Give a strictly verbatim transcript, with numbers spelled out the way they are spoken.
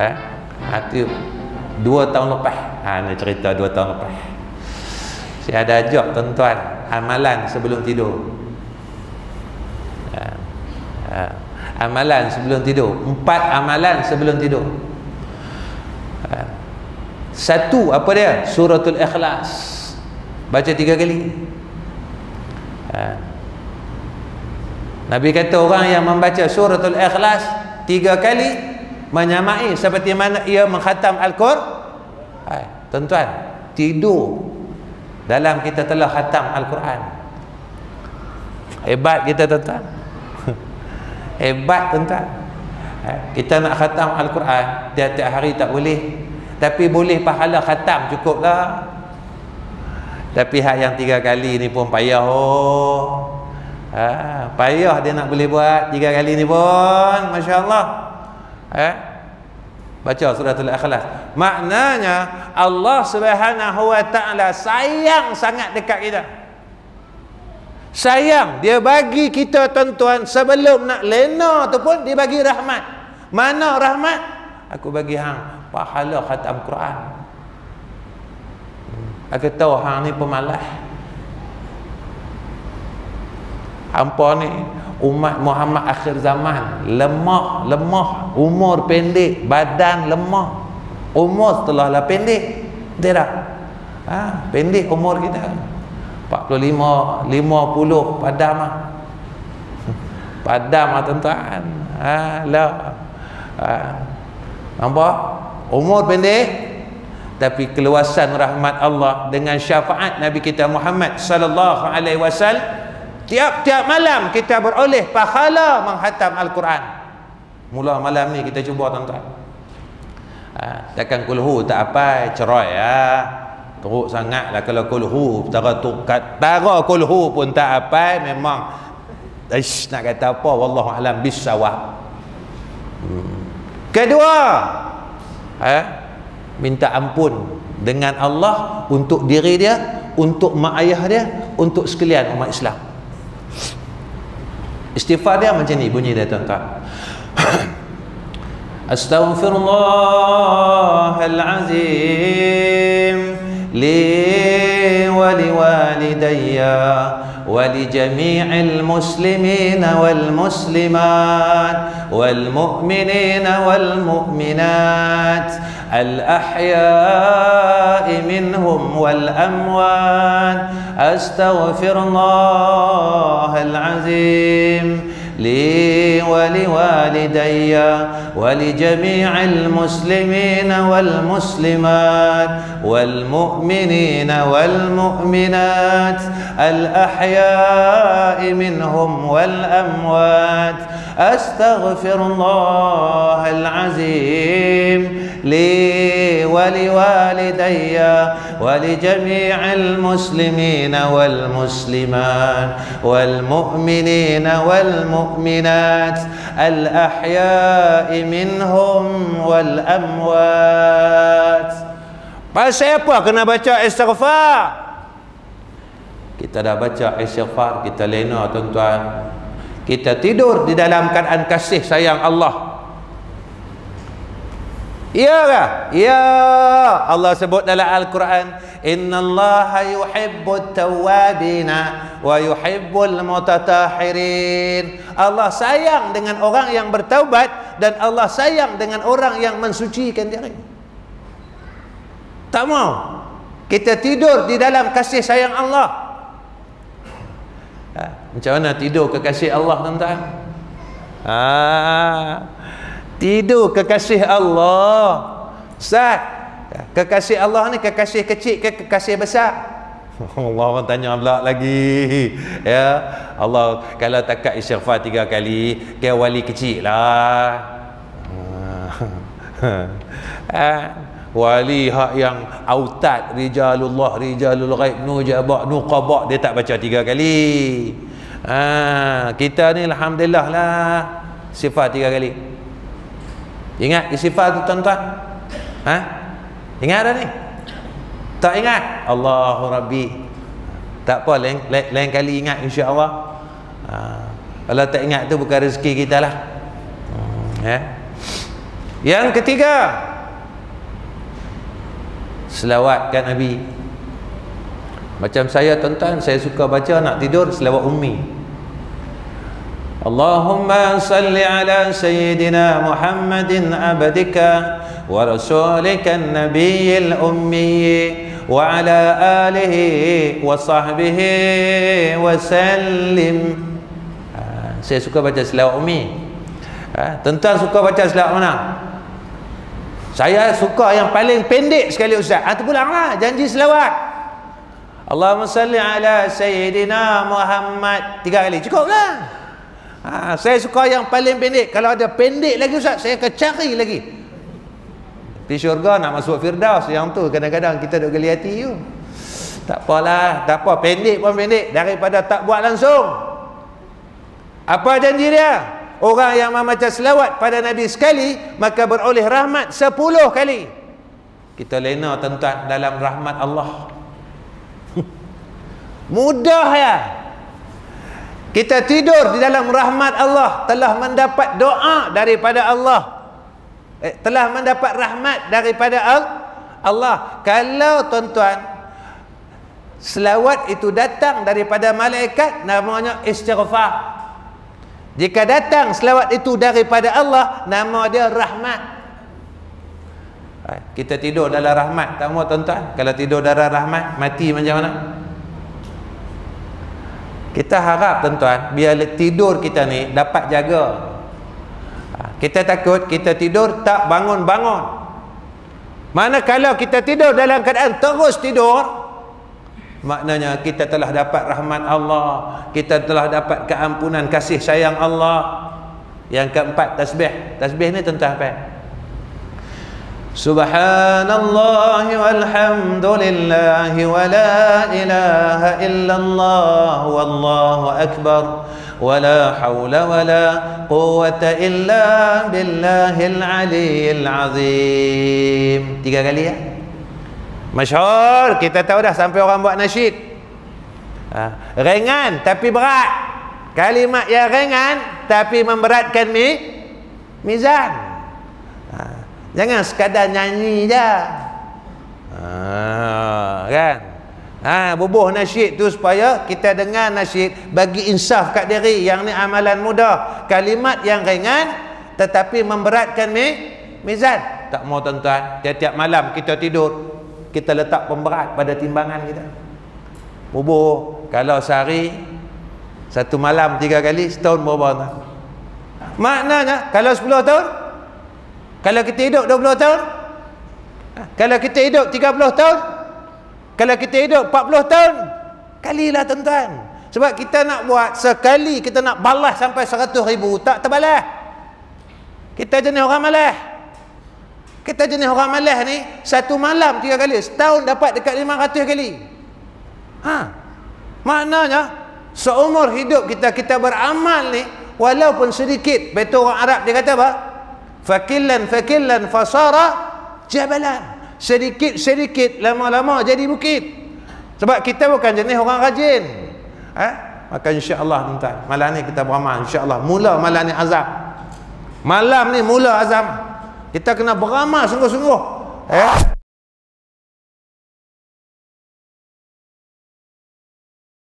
eh? Itu dua tahun lepas, ha, ni cerita dua tahun lepas. Saya ada ajak tuan-tuan amalan sebelum tidur. Ha, ha, amalan sebelum tidur, empat amalan sebelum tidur. Ha, satu apa dia? Suratul Ikhlas, baca tiga kali. Ha, Nabi kata orang yang membaca suratul Ikhlas tiga kali menyamai seperti mana ia mengkhatam Al-Quran. Tuan-tuan, tidur dalam kita telah khatam Al-Quran. Hebat kita tuan-tuan. Hebat tuan-tuan. Kita nak khatam Al-Quran tiap-tiap hari tak boleh, tapi boleh pahala khatam cukup lah. Tapi hak yang tiga kali ni pun payah. Oh, ha, payah dia nak boleh buat tiga kali ni pun, Masya Allah. Eh? Baca suratul Ikhlas, maknanya Allah Subhanahu wa ta'ala sayang sangat dekat kita. Sayang, dia bagi kita tuan-tuan sebelum nak lena tu pun dia bagi rahmat. Mana rahmat? Aku bagi hang pahala khatam Quran. Aku tahu hang ni pemalas. Hampa ni umat Muhammad akhir zaman, lemah, lemah, umur pendek, badan lemah, umur setelahlah pendek, betul tak? Ha, pendek umur kita, empat puluh lima, lima puluh padam lah, padam lah tuan-tuan. Ha, lah, ha, nampak? Umur pendek tapi keluasan rahmat Allah dengan syafaat Nabi kita Muhammad sallallahu alaihi wasallam. Tiap-tiap malam kita beroleh pahala menghatam Al-Quran. Mula malam ni kita cuba tuan-tuan. Ha, takkan kulhu tak apa, cerai lah. Teruk sangat lah kalau kulhu. Tara, tukat, tara kulhu pun tak apa, memang. Ish, nak kata apa, wallahu'alam bisawab. Hmm. Kedua, ha, minta ampun dengan Allah untuk diri dia, untuk mak ayah dia, untuk sekalian umat Islam. Istighfar dia macam ni bunyi dia tuan-tuan. Astaghfirullahal azim li wa liwalidayya wa li jami'il muslimina wal muslimat wal mu'minina wal mu'minat الأحياء منهم والأموات أستغفر الله العظيم لي ولوالدي ولجميع المسلمين والمسلمات والمؤمنين والمؤمنات الأحياء منهم والأموات أستغفر الله العظيم لي ولوالدي ولجميع المسلمين والمسلمات والمؤمنين والمؤمنات الأحياء منهم والأموات. Pasal apa kena baca istighfar? Kita dah baca istighfar, kita lena tuan-tuan. Kita tidur di dalam keadaan kasih sayang Allah. Iya kah? Ya, Allah sebut dalam Al-Quran, innallaha yuhibbut tawwabina wa yuhibbul mutatahirin. Allah sayang dengan orang yang bertaubat dan Allah sayang dengan orang yang mensucikan diri. Tak mau kita tidur di dalam kasih sayang Allah. Macam mana tidur kekasih Allah tuan-tuan? Ha, tidur kekasih Allah. Ustaz, kekasih Allah ni kekasih kecil ke kekasih besar? Allah orang tanya pula lagi. Ya, Allah kalau takat istighfar tiga kali, ke wali kecil lah. Ha, wali hak yang autat, rijalullah, rijalul ghaib, nujabak, nuqabak, dia tak baca tiga kali. Ha, kita ni alhamdulillah lah sifar tiga kali. Ingat sifar tu tuan-tuan? Ha? Ingat dah ni? Tak ingat? Allahu Rabbi. Tak apa, lain, lain, lain kali ingat insya-Allah. Ha, kalau tak ingat tu bukan rezeki kita lah. Ha, Yang ketiga, selawat kat Nabi. Macam saya tuan-tuan, saya suka baca nak tidur selawat ummi. Allahumma salli ala sayyidina Muhammadin abdika wa rasulika an-nabiyil ummi wa ala alihi wa sahbihi wa sallim. Ha, saya suka baca selawat ummi. Ha, tuan-tuan suka baca selawat mana? Saya suka yang paling pendek sekali ustaz. Ha, terpulanglah janji selawat. Allahumma salli ala sayyidina Muhammad tiga kali, cukuplah. Ha, saya suka yang paling pendek. Kalau ada pendek lagi ustaz, saya akan cari lagi. Pergi syurga nak masuk firdaus. Yang tu kadang-kadang kita duk geli hati tu. Tak apalah, tak apa, pendek pun pendek daripada tak buat langsung. Apa janji dia? Orang yang membaca selawat pada Nabi sekali, maka beroleh rahmat sepuluh kali. Kita lena tuan-tuan dalam rahmat Allah. Mudah ya. Kita tidur di dalam rahmat Allah, telah mendapat doa daripada Allah, eh, telah mendapat rahmat daripada Allah. Kalau tuan-tuan selawat itu datang daripada malaikat, namanya istighfar. Jika datang selawat itu daripada Allah, nama dia rahmat. Kita tidur dalam rahmat. Tak mahu tuan-tuan, kalau tidur dalam rahmat, mati macam mana? Kita harap tuan-tuan, biar tidur kita ni dapat jaga. Kita takut kita tidur tak bangun-bangun. Manakala kita tidur dalam keadaan terus tidur, maknanya kita telah dapat rahmat Allah, kita telah dapat keampunan kasih sayang Allah. Yang keempat, tasbih. Tasbih ni tuan-tuan apa? Subhanallah walhamdulillah wa la ilaha illallah wallahu akbar wa la hawla wa la quwwata illa billahil aliyyil azim. Tiga kali ya. Masyhur, kita tahu dah sampai orang buat nasyid. Ha, ringan tapi berat. Kalimat yang ringan tapi memberatkan mi mizan. Ha. Jangan sekadar nyanyi je. Ha, kan? Ha, bubuh nasyid tu supaya kita dengar nasyid, bagi insaf kat diri. Yang ni amalan mudah. Kalimat yang ringan tetapi memberatkan mi, mizan. Tak mahu tuan-tuan, tiap-tiap malam kita tidur, kita letak pemberat pada timbangan kita. Bubuh, kalau sehari, satu malam tiga kali, setahun berapa? Maknanya, kalau sepuluh tahun, kalau kita hidup dua puluh tahun, kalau kita hidup tiga puluh tahun, kalau kita hidup empat puluh tahun, kalilah tuan-tuan. Sebab kita nak buat sekali, kita nak balas sampai seratus ribu, tak terbalas. Kita jenis orang malas. Kita jenis orang malas ni, satu malam tiga kali, setahun dapat dekat lima ratus kali. Ha. Maknanya seumur hidup kita, kita beramal ni walaupun sedikit. Betul orang Arab dia kata apa? Fakillan fakillan fasara jabalan. Sedikit-sedikit, lama-lama jadi bukit. Sebab kita bukan jenis orang rajin. Ha? Maka insya-Allah tuan-tuan, malam ni kita beramal insya-Allah. Mula malam ni azam. Malam ni mula azam. Kita kena beramal sungguh-sungguh. Eh?